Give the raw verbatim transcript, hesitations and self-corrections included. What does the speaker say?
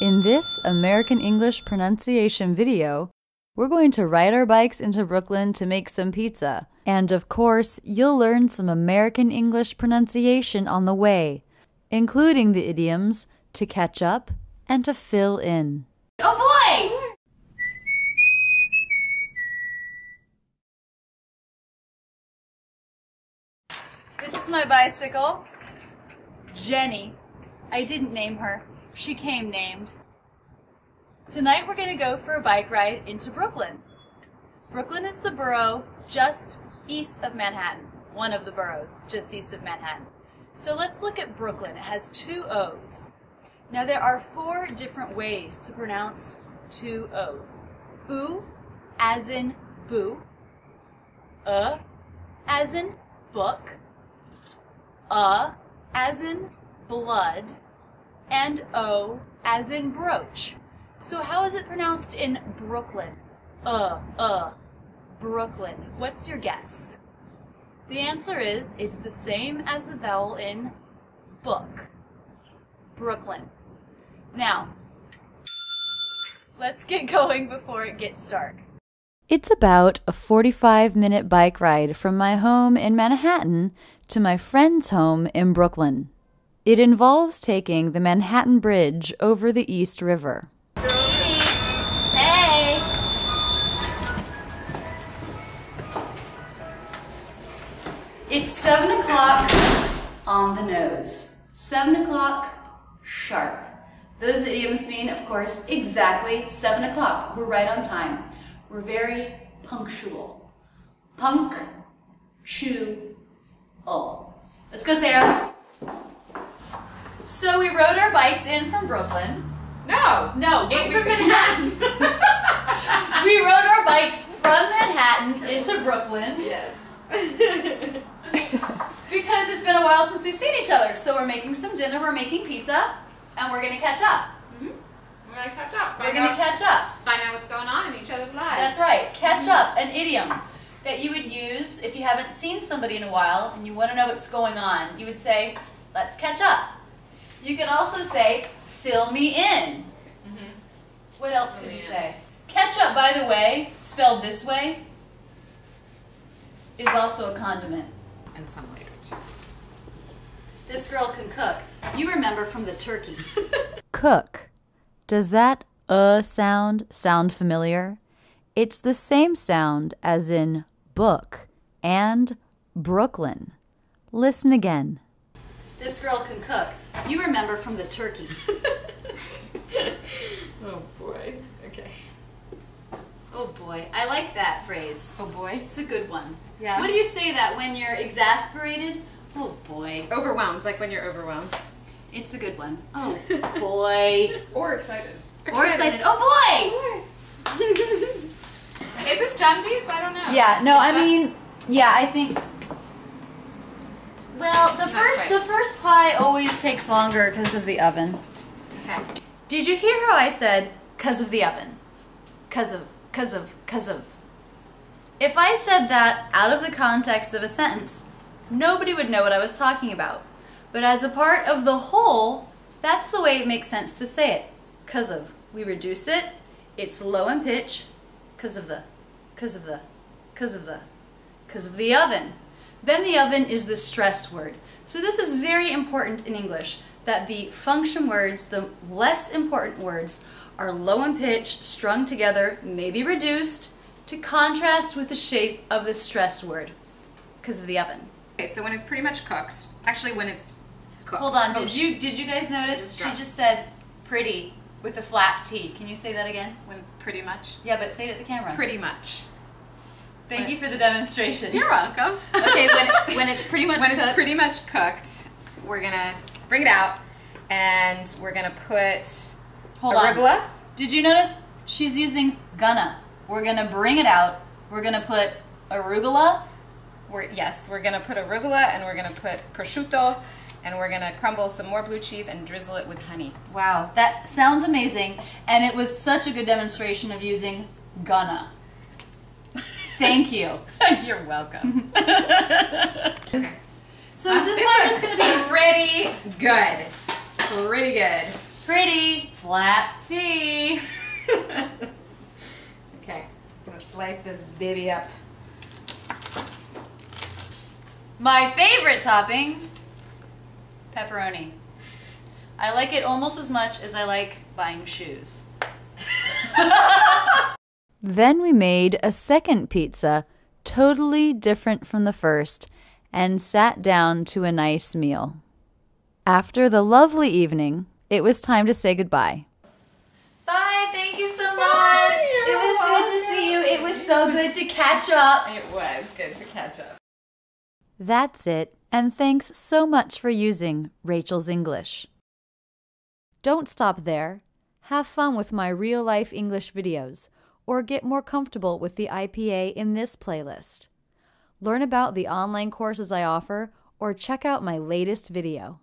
In this American English pronunciation video, we're going to ride our bikes into Brooklyn to make some pizza. And of course, you'll learn some American English pronunciation on the way, including the idioms to catch up and to fill in. Oh boy! This is my bicycle, Jenny. I didn't name her. She came named. Tonight we're going to go for a bike ride into Brooklyn. Brooklyn is the borough just east of Manhattan. One of the boroughs just east of Manhattan. So let's look at Brooklyn. It has two O's. Now there are four different ways to pronounce two O's. Ooh, as in boo. Uh, as in book. Uh, as in blood. And O as in brooch. So how is it pronounced in Brooklyn? Uh, uh, Brooklyn. What's your guess? The answer is it's the same as the vowel in book. Brooklyn. Now, let's get going before it gets dark. It's about a forty-five minute bike ride from my home in Manhattan to my friend's home in Brooklyn. It involves taking the Manhattan Bridge over the East River. Hey! It's seven o'clock on the nose. Seven o'clock sharp. Those idioms mean, of course, exactly seven o'clock. We're right on time. We're very punctual. Punk-chew-ul. Let's go, Sarah. So we rode our bikes in from Brooklyn. No, no, in from Manhattan. We rode our bikes from Manhattan into Brooklyn. Yes. Because it's been a while since we've seen each other, so we're making some dinner, we're making pizza, and we're gonna catch up. Mm-hmm. We're gonna catch up. We're gonna catch up. Find out what's going on in each other's lives. That's right. Catch up, an idiom that you would use if you haven't seen somebody in a while and you want to know what's going on. You would say, "Let's catch up." You can also say, fill me in. Mm-hmm. What else could you say? Ketchup, by the way, spelled this way, is also a condiment. And some later, too. This girl can cook. You remember from the turkey. Cook. Does that uh sound sound familiar? It's the same sound as in book and Brooklyn. Listen again. This girl can cook. You remember from the turkey. Oh boy. Okay. Oh boy. I like that phrase. Oh boy. It's a good one. Yeah. What do you say that when you're exasperated? Oh boy. Overwhelmed. Like when you're overwhelmed. It's a good one. Oh boy. Or excited. Or excited. excited. Oh boy! Is this John Beats? I don't know. Yeah. No, it's I mean, yeah, I think... Well, the first the first pie always takes longer because of the oven. Okay. Did you hear how I said, because of the oven? Because of, because of, because of. If I said that out of the context of a sentence, nobody would know what I was talking about. But as a part of the whole, that's the way it makes sense to say it. Because of. We reduce it. It's low in pitch. Because of the, because of the, because of the, because of the oven. Then the oven is the stress word. So this is very important in English, that the function words, the less important words, are low in pitch, strung together, maybe reduced, to contrast with the shape of the stress word, because of the oven. Okay, so when it's pretty much cooked, actually when it's cooked. Hold on, did, oh, you, did you guys notice she just said pretty with a flat T? Can you say that again? When it's pretty much? Yeah, but say it at the camera. Pretty much. Thank you for the demonstration. You're welcome. Okay, when, when it's pretty much when cooked. When it's pretty much cooked, we're going to bring it out, and we're going to put Hold arugula. On. Did you notice she's using gonna? We're going to bring it out. We're going to put arugula. We're, yes, we're going to put arugula, and we're going to put prosciutto, and we're going to crumble some more blue cheese and drizzle it with honey. Wow, that sounds amazing, and it was such a good demonstration of using gonna. Thank you. You're welcome. Okay. So is this one just going to be pretty good? Pretty good. pretty flap tea. Okay, I'm gonna slice this baby up. My favorite topping, pepperoni. I like it almost as much as I like buying shoes. Then we made a second pizza, totally different from the first, and sat down to a nice meal. After the lovely evening, it was time to say goodbye. Bye, thank you so much. Bye, it was welcome. Good to see you. It was so good to catch up. It was good to catch up. That's it, and thanks so much for using Rachel's English. Don't stop there. Have fun with my real-life English videos, or get more comfortable with the I P A in this playlist. Learn about the online courses I offer, or check out my latest video.